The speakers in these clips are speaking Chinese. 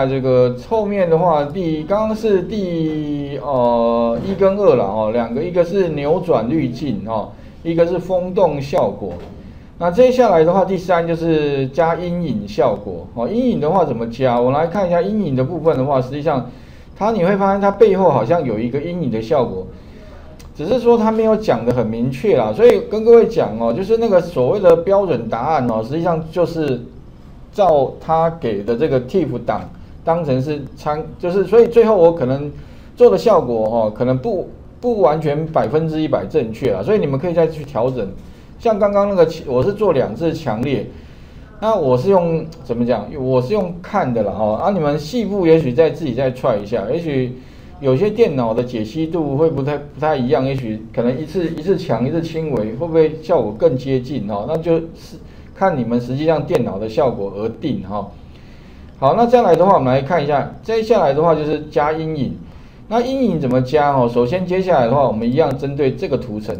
那这个后面的话，刚刚是第一跟二了哦，两个，一个是扭转滤镜哦，一个是风洞效果。那接下来的话，第三就是加阴影效果哦。阴影的话怎么加？我们来看一下阴影的部分的话，实际上它你会发现它背后好像有一个阴影的效果，只是说它没有讲得很明确啦。所以跟各位讲哦，就是那个所谓的标准答案哦，实际上就是照它给的这个 TIFF 档当成是所以最后我可能做的效果哦，可能不完全100%正确啦。所以你们可以再去调整。 像刚刚那个，我是做2次强烈，那我是用怎么讲？我是用看的啦哦，啊，你们细部也许自己再try一下，也许有些电脑的解析度会不太一样，也许可能一次强一次轻微，会不会效果更接近哦？那就是看你们实际上电脑的效果而定哈、哦。好，那再来的话，我们来看一下，接下来的话就是加阴影，那阴影怎么加哦？首先接下来的话，我们一样针对这个图层。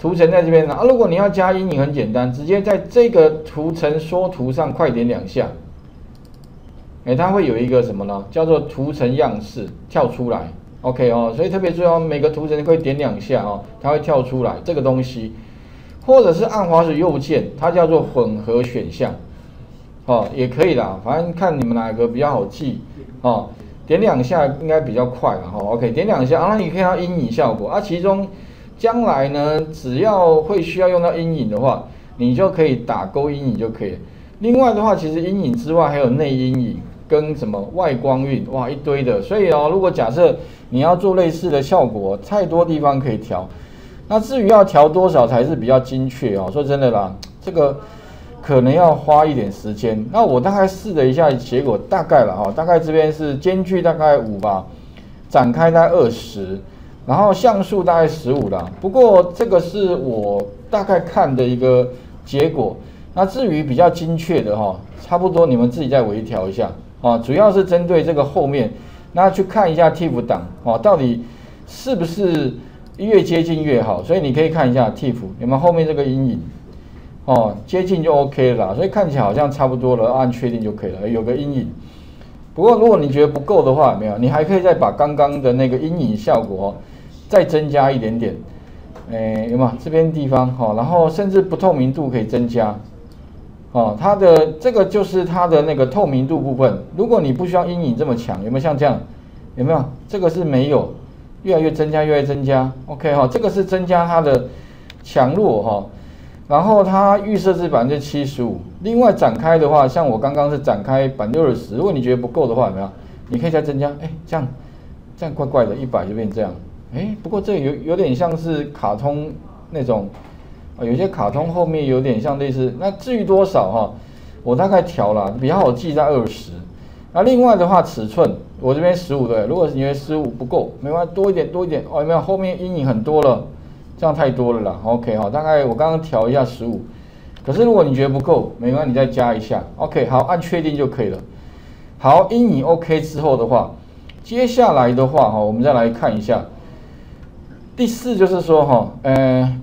图层在这边啊，如果你要加阴影，很简单，直接在这个图层缩图上快点2下，它会有一个什么呢？叫做图层样式跳出来 ，OK 哦，所以特别重要，每个图层可以点2下哦，它会跳出来这个东西，或者是按滑鼠右键，它叫做混合选项，哦也可以啦，反正看你们哪个比较好记哦，点2下应该比较快啦哦 ，OK， 点2下，然后你可以看到阴影效果啊，其中。 将来呢，只要会需要用到阴影的话，你就可以打勾阴影就可以了。另外的话，其实阴影之外还有内阴影跟什么外光晕，哇，一堆的。所以哦，如果假设你要做类似的效果，太多地方可以调。那至于要调多少才是比较精确哦，说真的啦，这个可能要花一点时间。那我大概试了一下，结果大概了哦，大概这边是间距大概5吧，展开大概20。 然后像素大概15啦，不过这个是我大概看的一个结果。那至于比较精确的哈，差不多你们自己再微调一下啊，主要是针对这个后面，那去看一下 TIFF 档啊，到底是不是越接近越好？所以你可以看一下 TIFF 有没有后面这个阴影哦，接近就 OK 了啦，所以看起来好像差不多了，按确定就可以了，有个阴影。不过如果你觉得不够的话，没有，你还可以再把刚刚的那个阴影效果哦。 再增加一点点，有没有这边地方哈、哦？然后甚至不透明度可以增加，哦，它的这个就是它的那个透明度部分。如果你不需要阴影这么强，有没有像这样？有没有？这个是没有，越来越增加，越来越增加。OK 哈、哦，这个是增加它的强弱哈、哦。然后它预设是75%，另外展开的话，像我刚刚是展开60%，如果你觉得不够的话，有没有？你可以再增加，这样怪怪的，100就变这样。 不过这有点像是卡通那种，有些卡通后面有点像类似。那至于多少哈、我大概调啦，比较好记在20。那另外的话，尺寸我这边15对，如果你觉得15不够，没关系，多一点哦。有没有后面阴影很多了？这样太多了啦。OK 哈、大概我刚刚调一下15，可是如果你觉得不够，没关系，你再加一下。OK 好，按确定就可以了。好，阴影 OK 之后的话，接下来的话哈、我们再来看一下。 第4就是说哈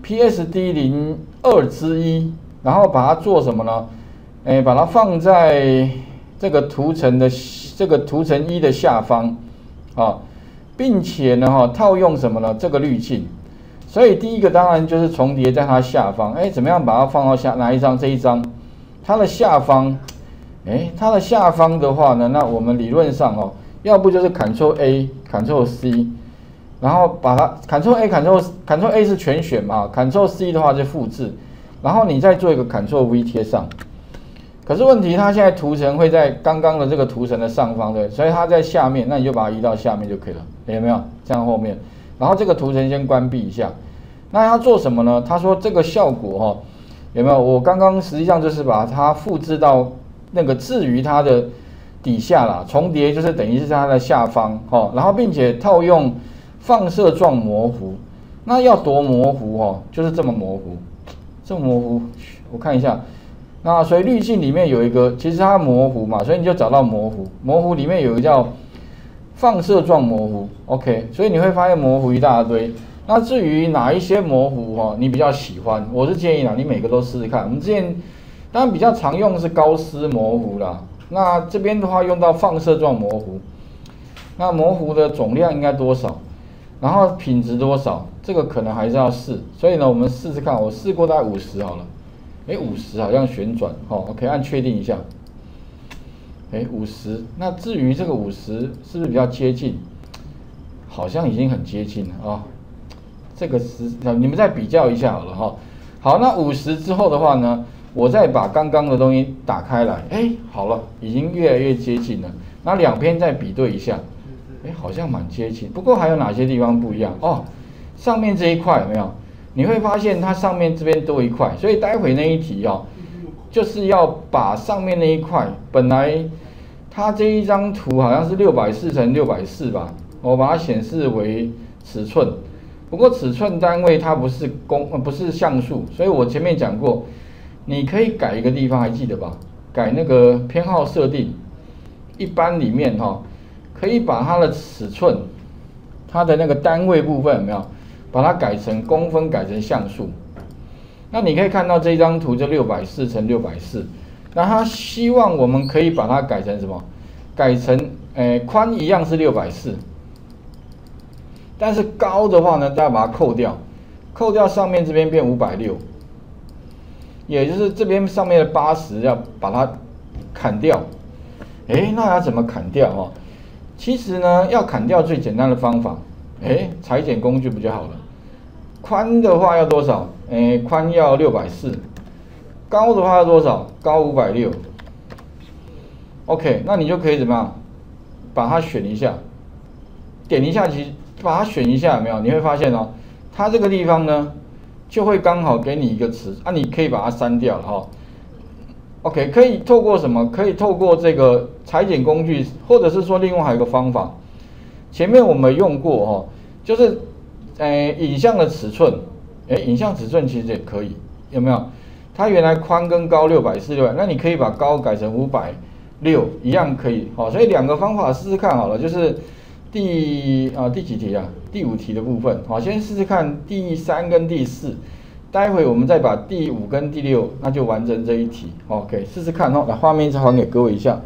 ，PSD02-1，然后把它做什么呢？把它放在这个图层1的下方啊，并且呢哈，套用什么呢？这个滤镜。所以第一个当然就是重叠在它下方。怎么样把它放到哪一张？这一张，它的下方。它的下方的话呢，那我们理论上哦，要不就是 Ctrl A、Ctrl C。 然后把它 Ctrl A Ctrl A 是全选嘛 ，Ctrl C 的话就复制，然后你再做一个 Ctrl V 贴上。可是问题它现在图层会在刚刚的这个图层的上方对，所以它在下面，那你就把它移到下面就可以了，有没有？这样后面，然后这个图层先关闭一下。那要做什么呢？他说这个效果哈、有没有？我刚刚实际上就是把它复制到那个置于它的底下啦，重叠就是等于是它的下方哈，然后并且套用。 放射状模糊，那要多模糊哦？就是这么模糊，这么模糊，我看一下。那所以滤镜里面有一个，其实它模糊嘛，所以你就找到模糊。模糊里面有一个叫放射状模糊 ，OK。所以你会发现模糊一大堆。那至于哪一些模糊哦，你比较喜欢，我是建议啦，你每个都试试看。我们之前当然比较常用是高斯模糊啦，那这边的话用到放射状模糊，那模糊的总量应该多少？然后品质多少？这个可能还是要试。所以呢，我们试试看，我试过大概50好了。50好像旋转，OK， 按确定一下。50，那至于这个50是不是比较接近？好像已经很接近了啊、哦。这个是你们再比较一下好了哈、哦。好，那50之后的话呢？我再把刚刚的东西打开来，好了，已经越来越接近了。那两边再比对一下，好像蛮接近。不过还有哪些地方不一样哦？上面这一块有没有？你会发现它上面这边多一块，所以待会那一题哦，就是要把上面那一块，本来它这一张图好像是640乘640吧，我把它显示为尺寸。不过尺寸单位它不是不是像素，所以我前面讲过。你可以改一个地方，还记得吧？改那个偏好设定，一般里面哈，可以把它的尺寸，它的那个单位部分有没有，把它改成公分，改成像素。那你可以看到这张图就640乘640，那它希望我们可以把它改成什么？改成宽一样是640，但是高的话呢，大家把它扣掉，扣掉上面这边变560。也就是这边上面的80要把它砍掉，那要怎么砍掉哦？其实呢，要砍掉最简单的方法，裁剪工具不就好了？宽的话要多少？宽要640，高的话要多少？高560。OK， 那你就可以怎么样？把它选一下，点一下，其实把它选一下有没有？你会发现哦，它这个地方呢。就会刚好给你一个词啊，你可以把它删掉了哈、哦。OK， 可以透过什么？可以透过这个裁剪工具，或者是说另外还有一个方法，前面我们用过哈、哦，就是影像的尺寸，影像尺寸其实也可以，有没有？它原来宽跟高640，那你可以把高改成560，一样可以。好、哦，所以两个方法试试看好了，就是第几题啊？第5题的部分，好，先试试看第3跟第4，待会我们再把第5跟第6，那就完成这一题。OK， 试试看哦，把画面再还给各位一下。